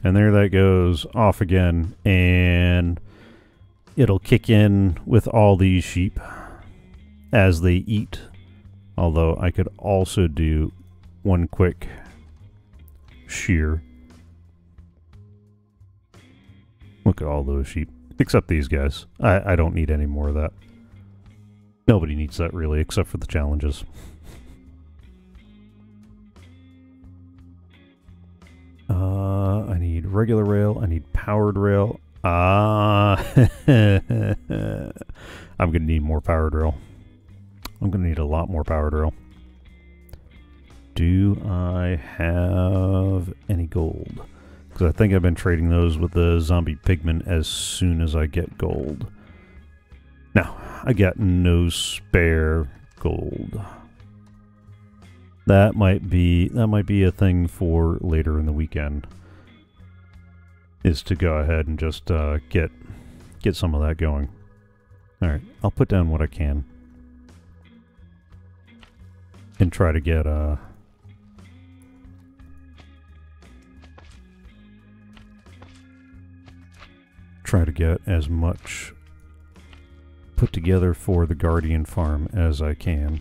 And there that goes off again, and... it'll kick in with all these sheep as they eat. Although I could also do one quick shear. Look at all those sheep. Except these guys. I, I don't need any more of that. Nobody needs that really, except for the challenges. Uh, I need regular rail. I need powered rail. Ah, uh, I'm going to need more power drill. I'm going to need a lot more power drill. Do I have any gold? Because I think I've been trading those with the zombie pigmen as soon as I get gold. No, I got no spare gold. That might be that might be a thing for later in the weekend, is to go ahead and just uh, get get some of that going. All right, I'll put down what I can and try to get uh try to get as much put together for the Guardian farm as I can.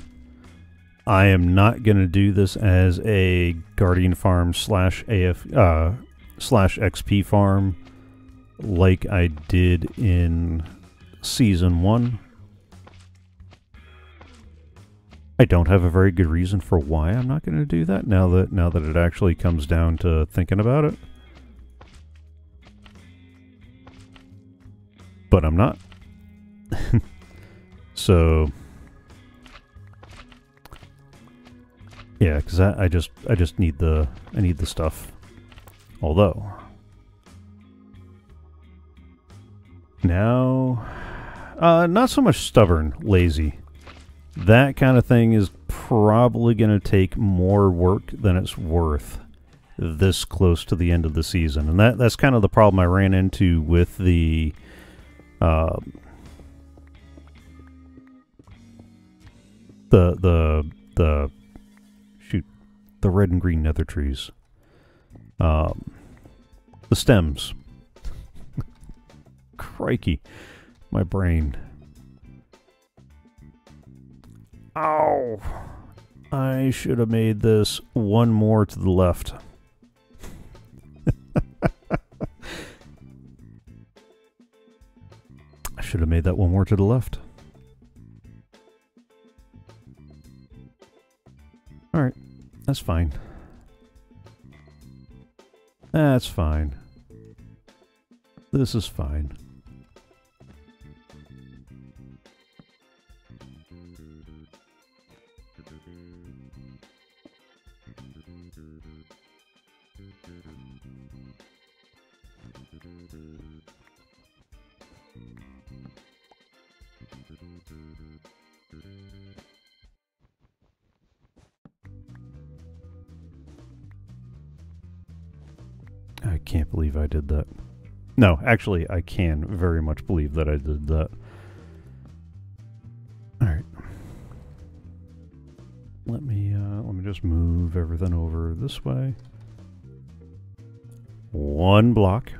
I am not going to do this as a Guardian farm slash A F uh, slash X P farm like I did in season one. I don't have a very good reason for why I'm not going to do that now that now that it actually comes down to thinking about it. But I'm not. So yeah, because I, I just I just need the I need the stuff. Although now, uh, not so much stubborn, lazy. That kind of thing is probably going to take more work than it's worth this close to the end of the season, and that that's kind of the problem I ran into with the uh, the the the. The red and green nether trees. Um, the stems. Crikey. My brain. Ow. I should have made this one more to the left. I should have made that one more to the left. All right. That's fine. That's fine. This is fine. I can't believe I did that. No, actually, I can very much believe that I did that. All right. Let me uh, let me just move everything over this way. One block.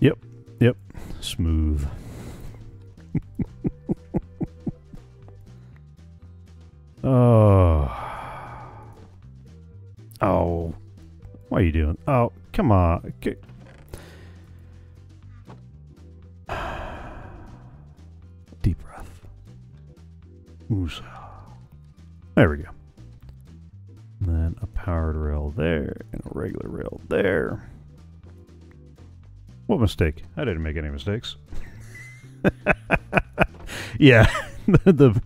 Yep. Yep. Smooth. Oh. Oh. What are you doing? Oh, come on. Okay. Deep breath. There we go. And then a powered rail there and a regular rail there. What mistake? I didn't make any mistakes. Yeah. the, the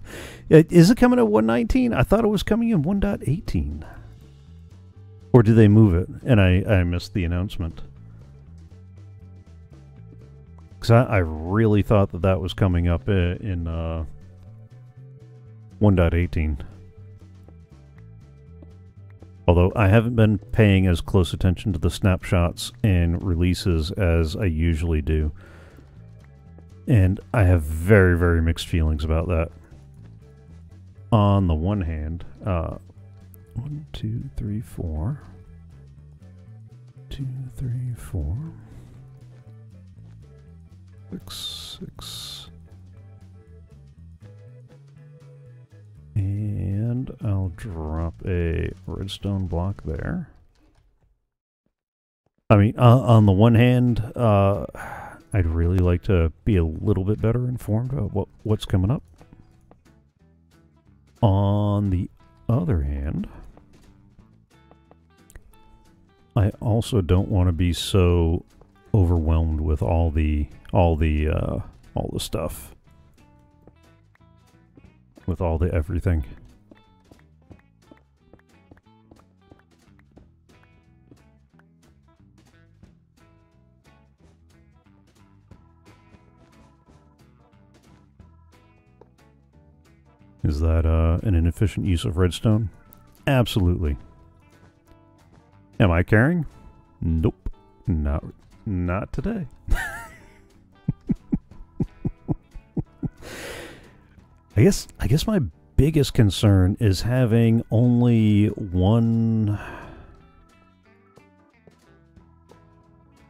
Is it coming at one nineteen? I thought it was coming in one point eighteen. Or did they move it? And I, I missed the announcement. Because I, I really thought that that was coming up in uh, one point eighteen. Although I haven't been paying as close attention to the snapshots and releases as I usually do. And I have very, very mixed feelings about that. On the one hand, uh, one, two, three, four. Two, three, four. Six, six. And I'll drop a redstone block there. I mean, uh, on the one hand, uh, I'd really like to be a little bit better informed about what, what's coming up. On the other hand, I also don't want to be so overwhelmed with all the all the uh, all the stuff. With all the everything. Is that uh, an inefficient use of redstone? Absolutely. Am I caring? Nope. Not, not today. I guess, I guess my biggest concern is having only one...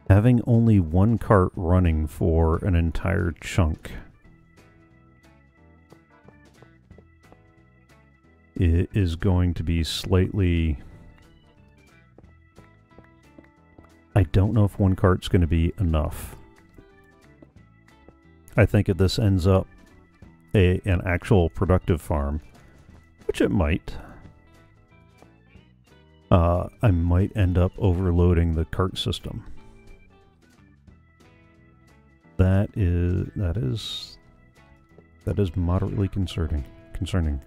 Having only one cart running for an entire chunk is going to be slightly... I don't know if one cart's going to be enough. I think if this ends up a, an actual productive farm, which it might, uh, I might end up overloading the cart system. That is that is that is moderately concerning, concerning,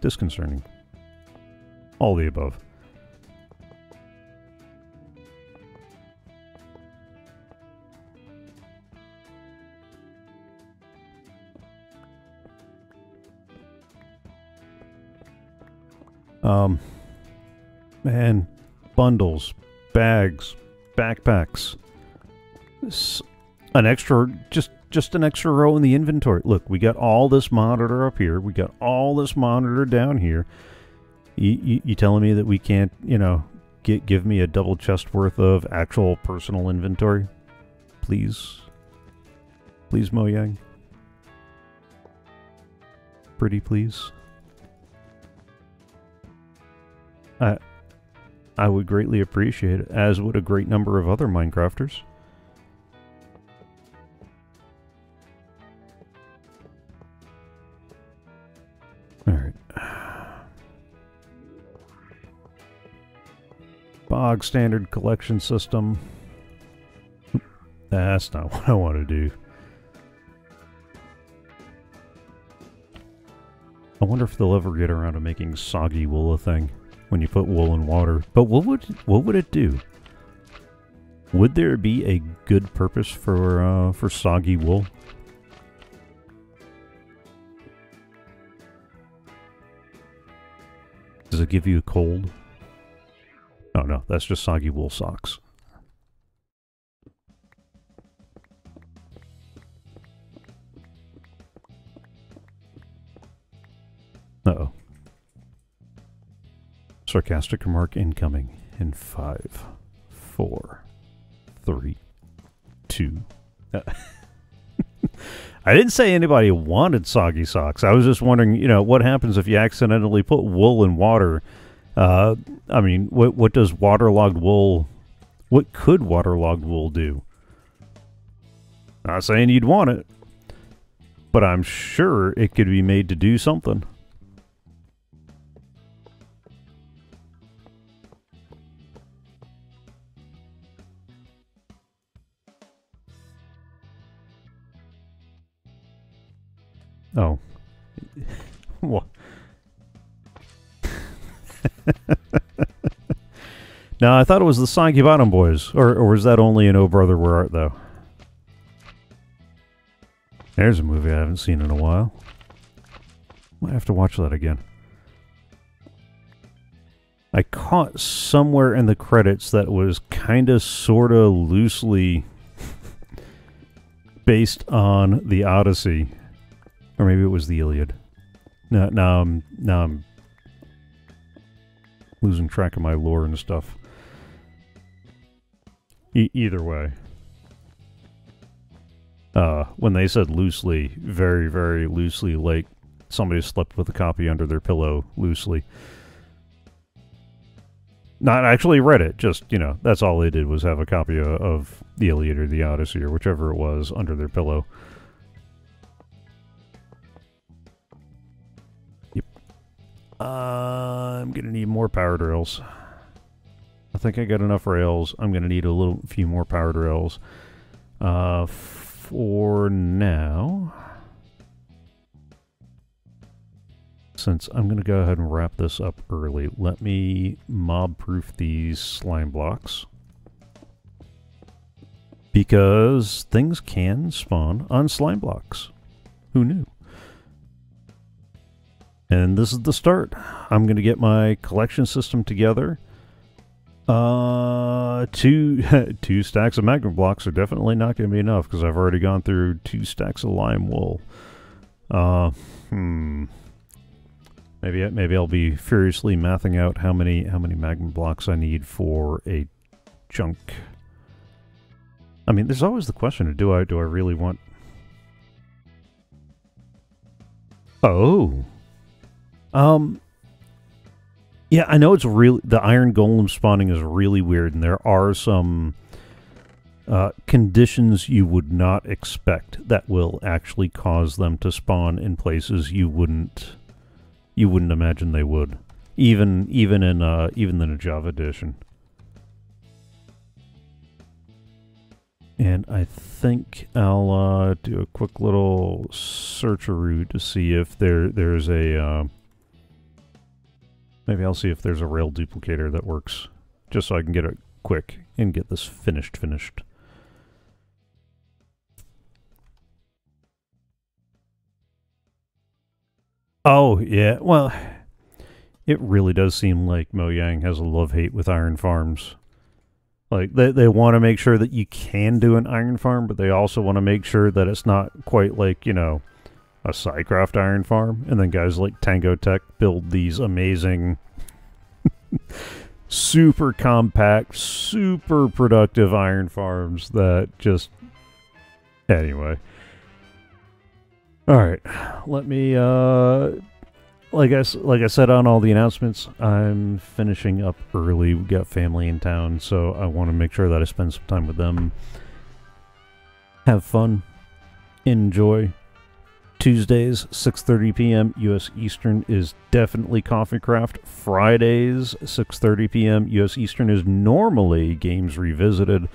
disconcerting. All the above. Um, man, bundles, bags, backpacks. This, An extra, just, just an extra row in the inventory. Look, we got all this monitor up here. We got all this monitor down here. You, you, you telling me that we can't, you know, get, give me a double chest worth of actual personal inventory? Please. Please, Mojang. Pretty please. I, I would greatly appreciate it, as would a great number of other Minecrafters. Bog standard collection system. That's not what I want to do. I wonder if they'll ever get around to making soggy wool a thing when you put wool in water. But what would what would it do? Would there be a good purpose for uh, for soggy wool? Does it give you a cold? Oh no, that's just soggy wool socks. Uh-oh. Sarcastic remark incoming in five, four, three, two. Uh, I didn't say anybody wanted soggy socks. I was just wondering, you know, what happens if you accidentally put wool in water? Uh, I mean, what what does waterlogged wool, what could waterlogged wool do? Not saying you'd want it, but I'm sure it could be made to do something. Oh. What? No, I thought it was the Soggy Bottom Boys, or or is that only in Oh Brother Where Art Thou? There's a movie I haven't seen in a while. Might have to watch that again. I caught somewhere in the credits that was kind of, sort of, loosely based on the Odyssey, or maybe it was the Iliad. No, now I'm now I'm. losing track of my lore and stuff. E either way. Uh, when they said loosely, very, very loosely, like somebody slept with a copy under their pillow loosely. Not actually read it, just, you know, that's all they did was have a copy of, of the Iliad or the Odyssey or whichever it was under their pillow. Uh, I'm gonna need more powered rails. I think I got enough rails. I'm gonna need a little few more powered rails. Uh, for now, since I'm gonna go ahead and wrap this up early, let me mob-proof these slime blocks, because things can spawn on slime blocks. Who knew? And this is the start. I'm going to get my collection system together. Uh, two two stacks of Magnum blocks are definitely not going to be enough because I've already gone through two stacks of lime wool. Uh, hmm. Maybe maybe I'll be furiously mathing out how many how many Magnum blocks I need for a chunk. I mean, there's always the question of do I do I really want? Oh. Um. Yeah, I know it's really... The iron golem spawning is really weird, and there are some uh, conditions you would not expect that will actually cause them to spawn in places you wouldn't you wouldn't imagine they would, even even in uh, even in a Java edition. And I think I'll uh, do a quick little searcheroo to see if there there's a. Uh, Maybe I'll see if there's a rail duplicator that works, just so I can get it quick and get this finished finished. Oh, yeah, well, it really does seem like Mojang has a love-hate with iron farms. Like, they, they want to make sure that you can do an iron farm, but they also want to make sure that it's not quite like, you know, a Psycraft iron farm, and then guys like Tango Tech build these amazing, super compact, super productive iron farms that just... Anyway. Alright, let me, uh... Like I, like I said on all the announcements, I'm finishing up early. We've got family in town, so I want to make sure that I spend some time with them. Have fun. Enjoy. Tuesdays, six thirty p m U S Eastern is definitely Coffee Craft. Fridays, six thirty p m U S Eastern is normally Games Revisited.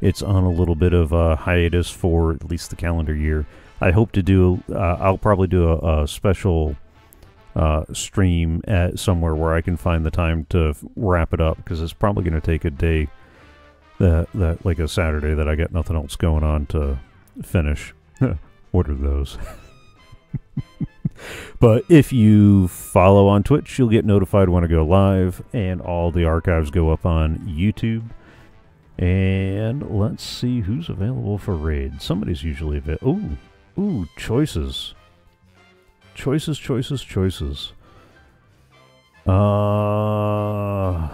It's on a little bit of a hiatus for at least the calendar year. I hope to do, uh, I'll probably do a, a special uh, stream at somewhere where I can find the time to wrap it up, because it's probably going to take a day, that, that like a Saturday, that I got nothing else going on to finish. What are those? But if you follow on Twitch, you'll get notified when I go live, and all the archives go up on YouTube. And let's see who's available for raid. Somebody's usually available. Ooh, ooh, choices. Choices, choices, choices. Uh,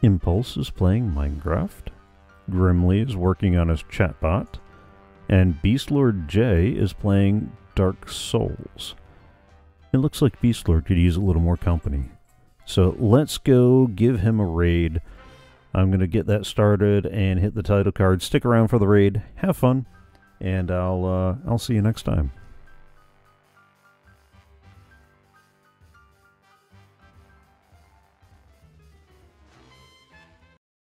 Impulse is playing Minecraft. Grimly is working on his chatbot. And Beastlord J is playing Dark Souls. It looks like Beastlord could use a little more company. So let's go give him a raid. I'm going to get that started and hit the title card. Stick around for the raid. Have fun. And I'll, uh, I'll see you next time.